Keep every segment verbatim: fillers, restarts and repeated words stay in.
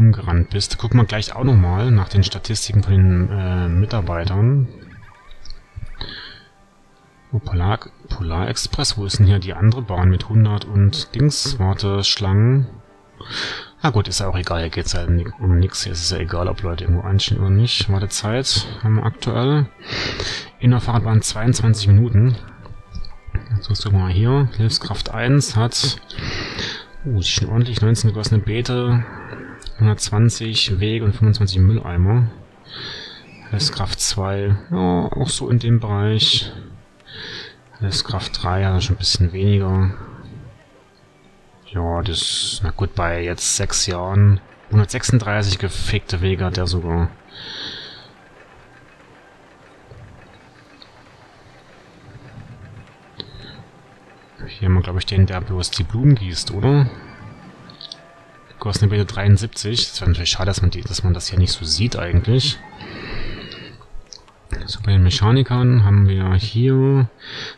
rumgerannt bist. Gucken wir gleich auch nochmal nach den Statistiken von den äh, Mitarbeitern. Oh, Polar, Polar Express, wo ist denn hier die andere Bahn mit hundert und Dings? Warte, Schlangen. Na gut, ist ja auch egal, hier geht es halt um nichts. Hier ist es ja egal, ob Leute irgendwo anstehen oder nicht. Wartezeit haben wir aktuell. In der Fahrradbahn zweiundzwanzig Minuten. Jetzt gucken wir mal hier. Hilfskraft eins hat. Uh, das ist schon ordentlich. neunzehn gegossene Beete, hundertzwanzig Wege und fünfundzwanzig Mülleimer. Hilfskraft zwei, ja, auch so in dem Bereich. Hilfskraft drei, also schon ein bisschen weniger. Ja, das, na gut, bei jetzt sechs Jahren. hundertsechsunddreißig gefegte Wege hat der sogar. Hier haben wir, glaube ich, den, der bloß die Blumen gießt, oder? Gossene Beete dreiundsiebzig. Das wäre natürlich schade, dass man, die, dass man das hier nicht so sieht eigentlich. So, bei den Mechanikern haben wir hier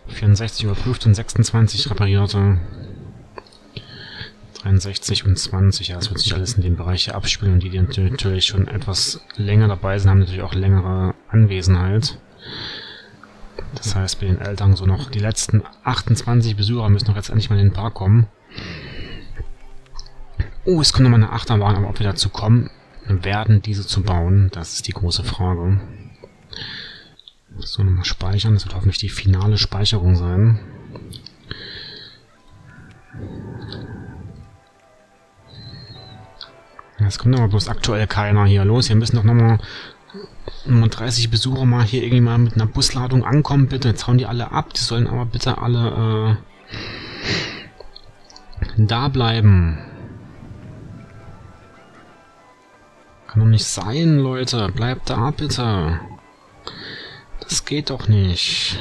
vierundsechzig überprüft und sechsundzwanzig reparierte. dreiundsechzig und zwanzig, ja, das wird sich alles in dem Bereich hier abspielen. Und die, die natürlich schon etwas länger dabei sind, haben natürlich auch längere Anwesenheit. Das heißt, bei den Eltern so noch die letzten achtundzwanzig Besucher müssen noch jetzt endlich mal in den Park kommen. Oh, es kommt nochmal eine Achterbahn, aber ob wir dazu kommen, werden diese zu bauen, das ist die große Frage. So, nochmal speichern, das wird hoffentlich die finale Speicherung sein. Es kommt aber bloß aktuell keiner hier los, hier müssen doch nochmal dreißig Besucher mal hier irgendwie mal mit einer Busladung ankommen, bitte. Jetzt hauen die alle ab, die sollen aber bitte alle äh, da bleiben. Kann doch nicht sein, Leute. Bleibt da, bitte. Das geht doch nicht.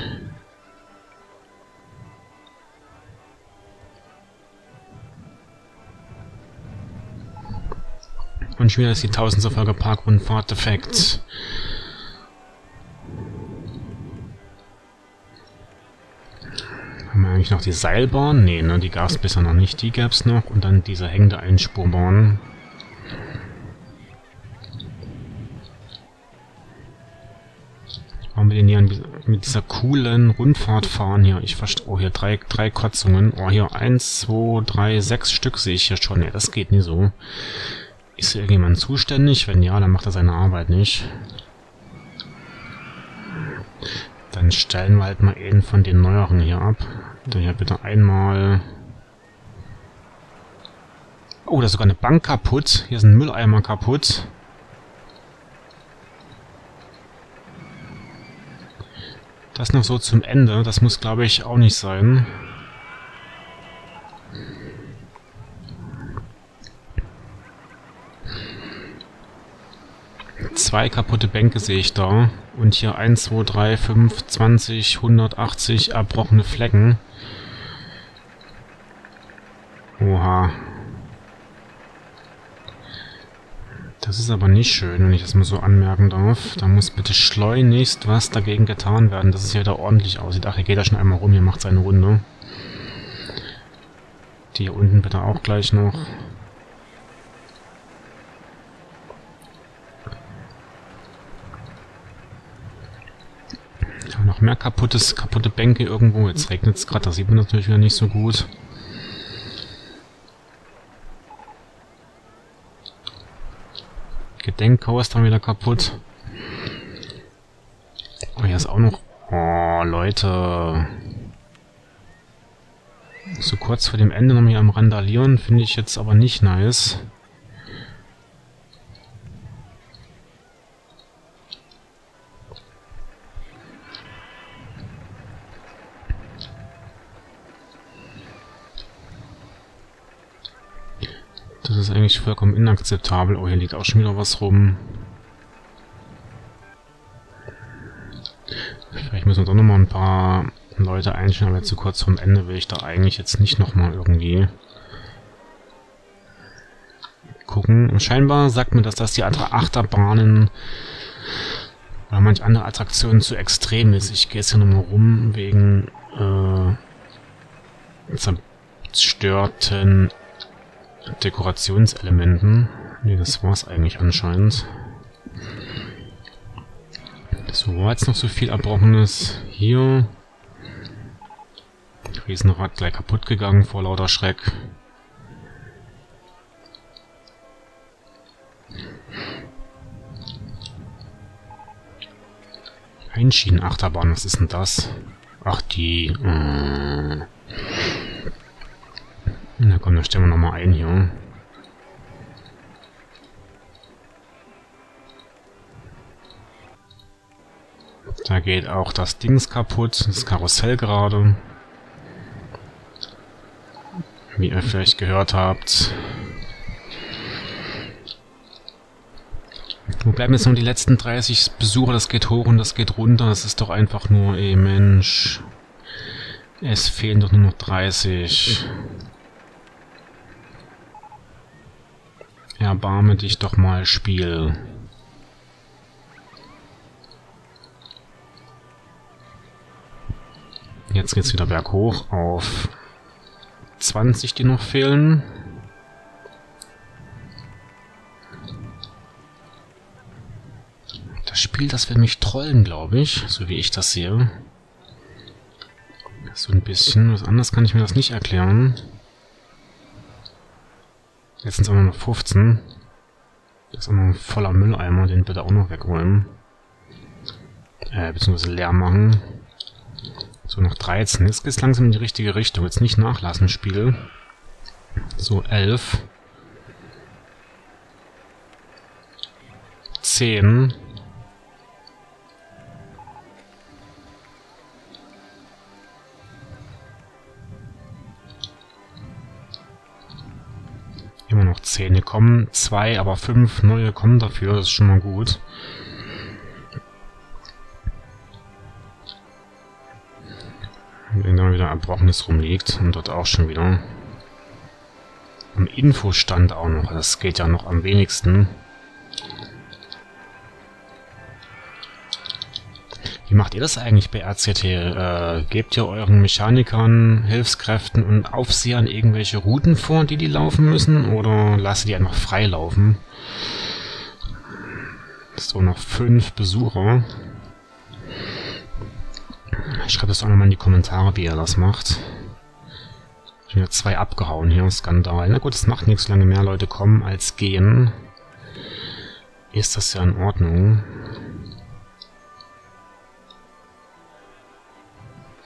Und schon wieder ist die tausendste Folge Parkrundfahrt defekt. Haben wir eigentlich noch die Seilbahn? Nee, ne, die gab es bisher noch nicht. Die gab es noch. Und dann diese hängende Einspurbahn. Wollen wir den hier mit dieser coolen Rundfahrt fahren hier? Ich verstehe. Oh, hier drei, drei Kotzungen. Oh, hier eins, zwei, drei, sechs Stück sehe ich hier schon. Ja, das geht nie so. Ist hier irgendjemand zuständig? Wenn ja, dann macht er seine Arbeit nicht. Dann stellen wir halt mal einen von den neueren hier ab. Dann hier bitte einmal... Oh, da ist sogar eine Bank kaputt. Hier ist ein Mülleimer kaputt. Das noch so zum Ende. Das muss, glaube ich, auch nicht sein. Zwei kaputte Bänke sehe ich da. Und hier eins, zwei, drei, fünf, zwanzig, hundertachtzig erbrochene Flecken. Oha. Das ist aber nicht schön, wenn ich das mal so anmerken darf. Da muss bitte schleunigst was dagegen getan werden, dass es hier wieder ordentlich aussieht. Ach, hier geht er schon einmal rum, hier macht seine Runde. Die hier unten bitte auch gleich noch. Noch mehr kaputtes, kaputte Bänke irgendwo. Jetzt regnet es gerade, das sieht man natürlich wieder nicht so gut. Gedenkhaus dann wieder kaputt. Oh, hier ist auch noch... Oh, Leute. So kurz vor dem Ende noch hier am Randalieren, finde ich jetzt aber nicht nice. Das ist eigentlich vollkommen inakzeptabel. Oh, hier liegt auch schon wieder was rum. Vielleicht müssen wir doch nochmal ein paar Leute einstellen, aber zu kurz vorm Ende will ich da eigentlich jetzt nicht nochmal irgendwie gucken. Und scheinbar sagt mir das, dass die Achterbahnen oder manch andere Attraktionen zu extrem ist. Ich gehe jetzt hier nochmal rum wegen äh, zerstörten Dekorationselementen. Ne, das war's eigentlich anscheinend. So, war jetzt noch so viel Erbrochenes hier. Riesenrad gleich kaputt gegangen vor lauter Schreck. Einschienenachterbahn, was ist denn das? Ach, die. Äh Na komm, da stellen wir nochmal ein hier. Da geht auch das Dings kaputt, das Karussell gerade. Wie ihr vielleicht gehört habt. Wo bleiben jetzt nur die letzten dreißig Besucher? Das geht hoch und das geht runter. Das ist doch einfach nur, ey Mensch. Es fehlen doch nur noch dreißig. Erbarme dich doch mal, Spiel. Jetzt geht's wieder berghoch auf zwanzig, die noch fehlen. Das Spiel, das will mich trollen, glaube ich, so wie ich das sehe. So ein bisschen, was anderes kann ich mir das nicht erklären. Jetzt sind es auch noch fünfzehn. Das ist auch noch ein voller Mülleimer, den bitte auch noch wegräumen. Äh, beziehungsweise leer machen. So, noch dreizehn. Jetzt geht es langsam in die richtige Richtung. Jetzt nicht nachlassen, Spiel. So, elf. zehn. Immer noch zehn gekommen, zwei, aber fünf neue kommen dafür, das ist schon mal gut. Wenn da mal wieder Erbrochenes rumliegt und dort auch schon wieder. Am Infostand auch noch, das geht ja noch am wenigsten. Wie macht ihr das eigentlich bei R C T? Äh, gebt ihr euren Mechanikern, Hilfskräften und Aufsehern irgendwelche Routen vor, die die laufen müssen? Oder lasst ihr die einfach frei laufen? So, noch fünf Besucher. Schreibt das auch nochmal in die Kommentare, wie ihr das macht. Ich habe zwei abgehauen hier, Skandal. Na gut, es macht nichts, solange mehr Leute kommen als gehen. Ist das ja in Ordnung.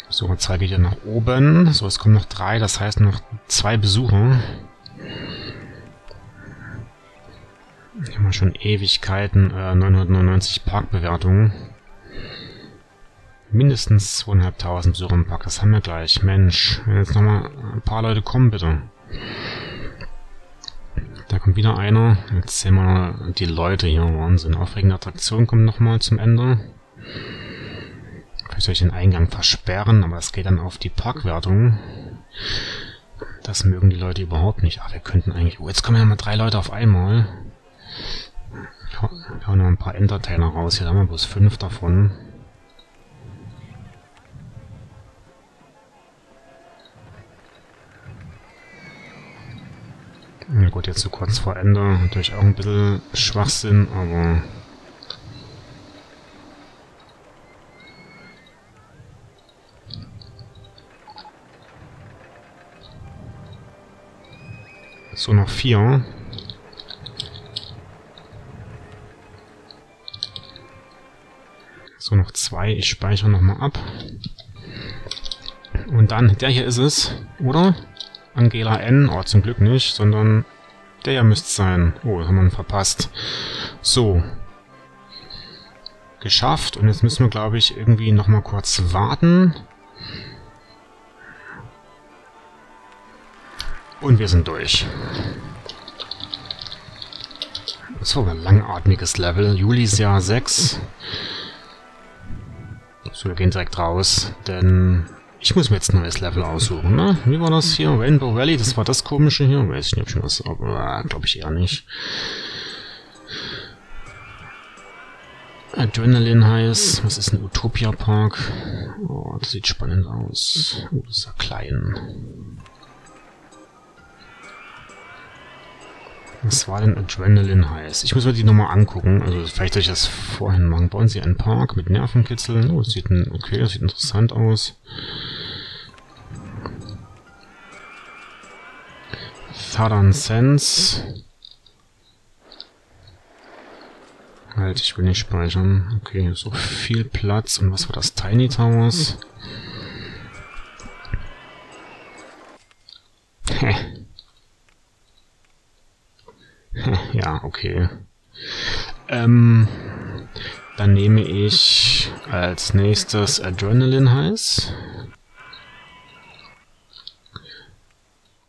So, jetzt zeige ich hier nach oben. So, es kommen noch drei, das heißt noch zwei Besucher. Hier haben wir schon Ewigkeiten, äh, neunhundertneunundneunzig Parkbewertungen. Mindestens zweitausendfünfhundert Besucher im Park, das haben wir gleich. Mensch, wenn jetzt nochmal ein paar Leute kommen, bitte. Da kommt wieder einer. Jetzt sehen wir die Leute hier, Wahnsinn. Aufregende Attraktion kommt nochmal zum Ende. Vielleicht soll ich den Eingang versperren, aber das geht dann auf die Parkwertung. Das mögen die Leute überhaupt nicht. Ah, wir könnten eigentlich... Oh, jetzt kommen ja mal drei Leute auf einmal. Wir hauen noch ein paar Entertainer raus. Hier haben wir bloß fünf davon. Na gut, jetzt so kurz vor Ende. Natürlich auch ein bisschen Schwachsinn, aber... So, noch vier. So, noch zwei. Ich speichere nochmal ab. Und dann, der hier ist es, oder? Angela N. Oh, zum Glück nicht, sondern der hier müsste es sein. Oh, das haben wir ihn verpasst. So. Geschafft. Und jetzt müssen wir, glaube ich, irgendwie nochmal kurz warten. Und wir sind durch. So, ein langatmiges Level. Juli ist ja sechs. So, wir gehen direkt raus, denn ich muss mir jetzt ein neues Level aussuchen. Ne? Wie war das hier? Rainbow Valley, das war das komische hier. Weiß ich nicht, ob schon was... Aber glaube ich eher nicht. Adrenaline Highs. Was ist ein Utopia Park? Oh, das sieht spannend aus. Oh, das ist ja klein. Was war denn Adrenaline Highs? Ich muss mir die nochmal angucken. Also vielleicht soll ich das vorhin machen. Bauen Sie einen Park mit Nervenkitzeln. Oh, das sieht ein, okay, das sieht interessant aus. Southern Sands. Halt, ich will nicht speichern. Okay, so viel Platz. Und was war das? Tiny Towers? Ja, okay. Ähm, dann nehme ich als nächstes Adrenaline Highs.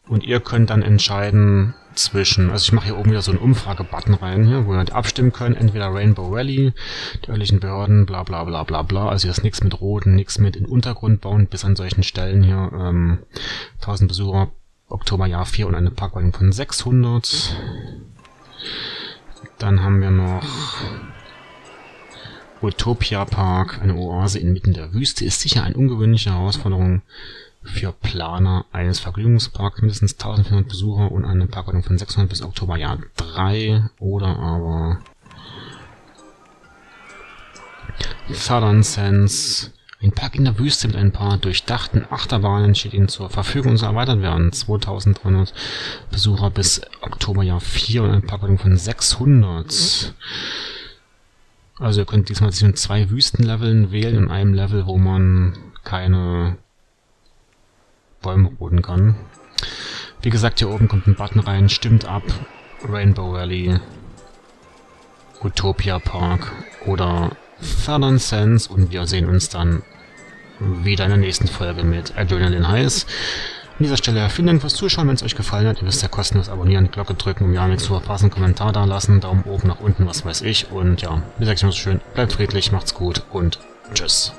Und ihr könnt dann entscheiden zwischen, also ich mache hier oben wieder so einen Umfrage-Button rein, hier, wo ihr halt abstimmen könnt, entweder Rainbow Valley, die örtlichen Behörden, bla bla bla bla bla, also hier ist nichts mit Roten, nichts mit in den Untergrund bauen, bis an solchen Stellen hier, ähm, tausend Besucher, Oktober Jahr vier und eine Parkwagen von sechshundert. Dann haben wir noch Utopia Park, eine Oase inmitten der Wüste, ist sicher eine ungewöhnliche Herausforderung für Planer eines Vergnügungsparks, mindestens eintausendvierhundert Besucher und eine Parkwartung von sechshundert bis Oktober Jahr drei oder aber Southern Sands. Ein Park in der Wüste mit ein paar durchdachten Achterbahnen steht Ihnen zur Verfügung und soll erweitert werden. zweitausenddreihundert Besucher bis Oktober Jahr vier und eine Parkwartung von sechshundert. Also ihr könnt diesmal zwischen zwei Wüstenleveln wählen und einem Level, wo man keine Bäume roden kann. Wie gesagt, hier oben kommt ein Button rein, stimmt ab, Rainbow Valley, Utopia Park oder Southern Sands und wir sehen uns dann wieder in der nächsten Folge mit Adrenaline Highs. An dieser Stelle vielen Dank fürs Zuschauen, wenn es euch gefallen hat. Ihr wisst ja, kostenlos abonnieren, Glocke drücken, um ja nichts zu verpassen, Kommentar da lassen, Daumen oben, nach unten, was weiß ich. Und ja, wie gesagt, ich muss schön, bleibt friedlich, macht's gut und tschüss.